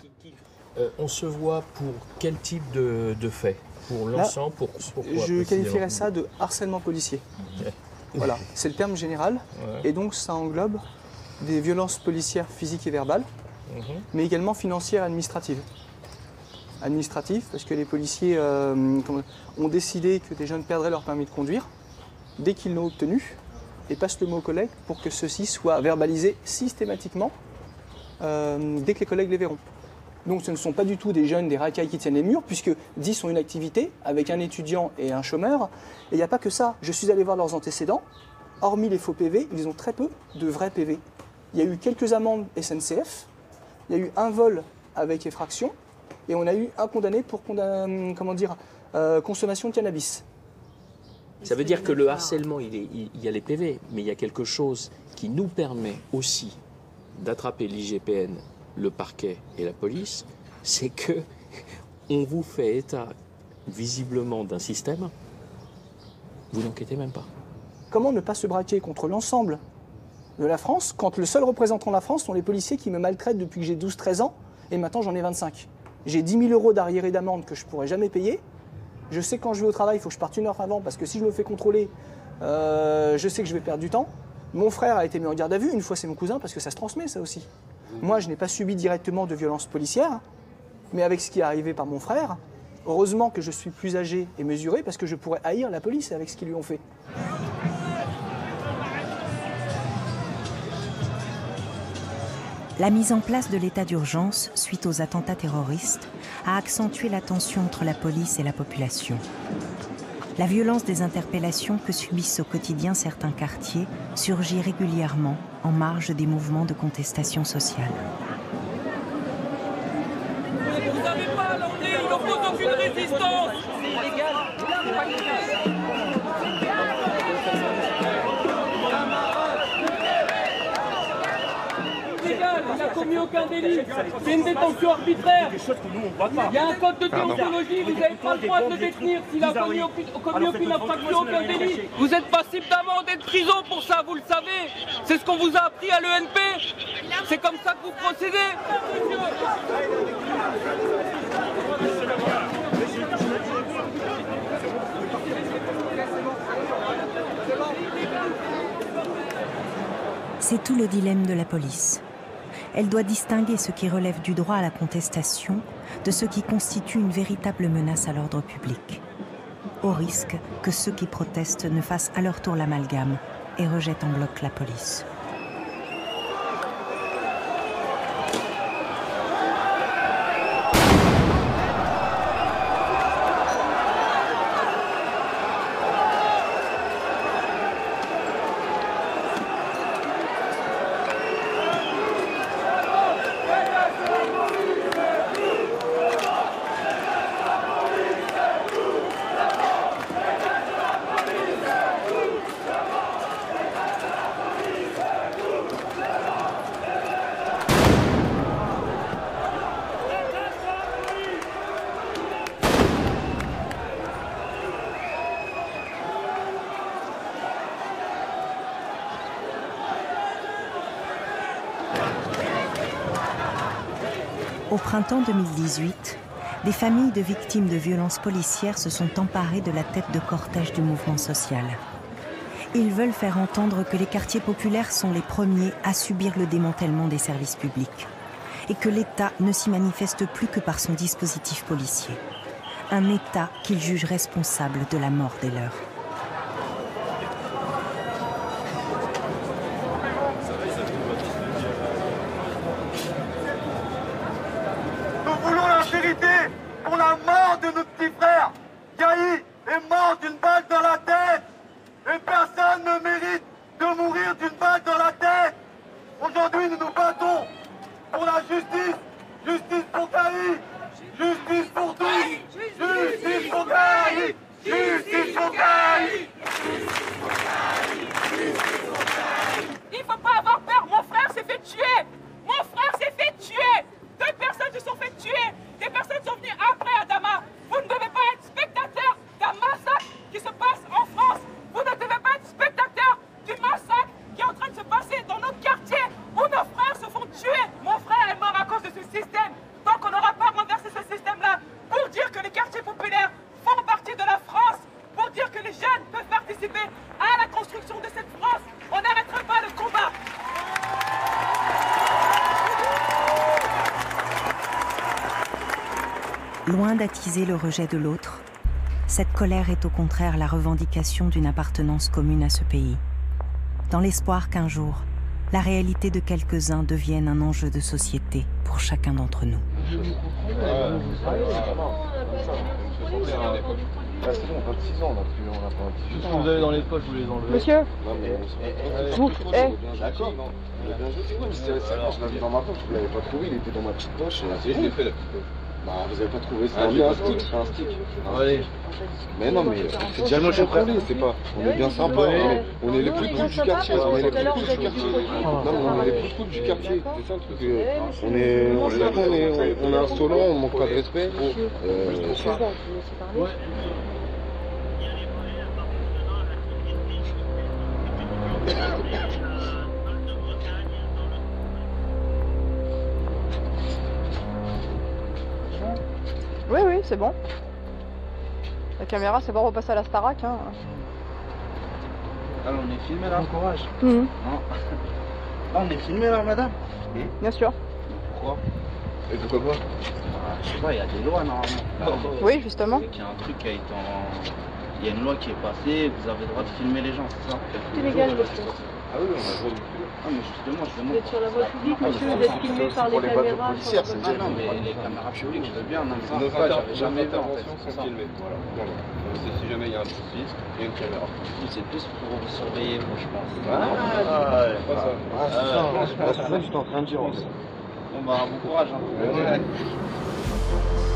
Euh, on se voit pour quel type de, de fait? Pour l'ensemble? Pour, pour je qualifierais ça de harcèlement policier. Okay. Voilà, c'est le terme général. Ouais. Et donc ça englobe des violences policières physiques et verbales, mmh. mais également financières et administratives. Administratives, parce que les policiers euh, ont décidé que des jeunes perdraient leur permis de conduire dès qu'ils l'ont obtenu, et passe le mot aux collègues pour que ceci soit verbalisé systématiquement euh, dès que les collègues les verront. Donc ce ne sont pas du tout des jeunes, des racailles qui tiennent les murs, puisque dix ont une activité avec un étudiant et un chômeur. Et il n'y a pas que ça. Je suis allé voir leurs antécédents. Hormis les faux P V, ils ont très peu de vrais P V. Il y a eu quelques amendes S N C F, il y a eu un vol avec effraction, et on a eu un condamné pour condam... comment dire, euh, consommation de cannabis. Ça veut dire que le harcèlement, il, est, il y a les P V, mais il y a quelque chose qui nous permet aussi d'attraper l'I G P N, le parquet et la police, c'est que on vous fait état visiblement d'un système, vous n'enquêtez même pas. Comment ne pas se braquer contre l'ensemble de la France quand le seul représentant de la France sont les policiers qui me maltraitent depuis que j'ai douze treize ans et maintenant j'en ai vingt-cinq. J'ai dix mille euros d'arriérés d'amende que je ne pourrai jamais payer. Je sais quand je vais au travail, il faut que je parte une heure avant parce que si je me fais contrôler, euh, je sais que je vais perdre du temps. Mon frère a été mis en garde à vue, une fois c'est mon cousin parce que ça se transmet ça aussi. Moi, je n'ai pas subi directement de violence policière, mais avec ce qui est arrivé par mon frère, heureusement que je suis plus âgé et mesuré parce que je pourrais haïr la police avec ce qu'ils lui ont fait. La mise en place de l'état d'urgence suite aux attentats terroristes a accentué la tension entre la police et la population. La violence des interpellations que subissent au quotidien certains quartiers surgit régulièrement en marge des mouvements de contestation sociale. Vous n'avez pas l'ordre, il n'en faut aucune résistance. C'est illégal. Il n'a commis aucun délit. C'est une détention arbitraire. Il y a un code de déontologie. Vous n'avez pas le droit de le détenir s'il a commis aucune infraction, aucun délit. Vous êtes passible d'amende et de prison pour ça, vous le savez. C'est ce qu'on vous a appris à l'E N P. C'est comme ça que vous procédez. C'est tout le dilemme de la police. Elle doit distinguer ce qui relève du droit à la contestation de ce qui constitue une véritable menace à l'ordre public, au risque que ceux qui protestent ne fassent à leur tour l'amalgame et rejettent en bloc la police. Au printemps deux mille dix-huit, des familles de victimes de violences policières se sont emparées de la tête de cortège du mouvement social. Ils veulent faire entendre que les quartiers populaires sont les premiers à subir le démantèlement des services publics et que l'État ne s'y manifeste plus que par son dispositif policier. Un État qu'ils jugent responsable de la mort des leurs. Attiser le rejet de l'autre, cette colère est au contraire la revendication d'une appartenance commune à ce pays, dans l'espoir qu'un jour, la réalité de quelques-uns devienne un enjeu de société pour chacun d'entre nous. Tout ce que vous avez dans les poches, vous les enlevez. Monsieur, vous, eh, d'accord, non. Je l'avais dans ma poche, vous ne l'avez pas trouvé, il était dans ma petite poche. Je l'ai fait la petite poche. Bah, vous n'avez pas trouvé, c'est ah, un, un stick. C'est un stick. Ah, allez. Mais non, mais c'est déjà le chocolat, c'est pas. On est bien sympa, ouais. on, est, on est les plus cool du quartier. On est les plus cool du quartier. Non, on est les plus cool du quartier. C'est ça le truc. On est, on est, on est insolent, on manque pas de respect. Euh, c'est ça. Ouais. Oui, oui, c'est bon. La caméra, c'est bon, on repasse à la Starac. Hein. Alors, on est filmé là, courage. Mmh. Non. Ah, on est filmé là, madame. Oui. Bien sûr. Pourquoi? Et pourquoi pas? Ah, je sais pas, il y a des lois normalement. Là, oui, justement. Il y a un truc qui a été en... Il y a une loi qui est passée, vous avez le droit de filmer les gens, c'est ça? Tous les gars, je le fais. Ah oui, on a le droit de filmer. Ah mais justement, je demande... Vous êtes sur la voie publique, monsieur, vous êtes filmé par les caméras. C'est pour les non, mais les caméras publiques, je veux bien, non, ça, j'avais jamais été en tête, c'est ça. Voilà, c'est si jamais il y a un souci, il y a une caméra. C'est plus pour vous surveiller, moi, je pense. Ah, c'est pas ça. Ah, c'est ça que je suis en train de dire, en fait. Bon, bah, bon courage, hein.